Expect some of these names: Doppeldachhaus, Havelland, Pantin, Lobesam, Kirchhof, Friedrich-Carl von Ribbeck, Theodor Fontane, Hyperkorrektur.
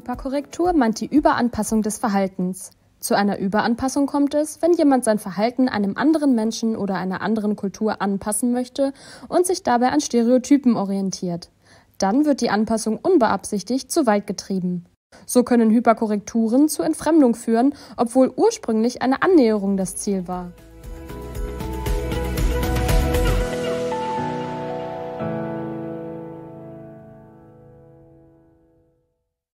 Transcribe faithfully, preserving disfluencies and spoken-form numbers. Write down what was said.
Hyperkorrektur meint die Überanpassung des Verhaltens. Zu einer Überanpassung kommt es, wenn jemand sein Verhalten einem anderen Menschen oder einer anderen Kultur anpassen möchte und sich dabei an Stereotypen orientiert. Dann wird die Anpassung unbeabsichtigt zu weit getrieben. So können Hyperkorrekturen zu Entfremdung führen, obwohl ursprünglich eine Annäherung das Ziel war.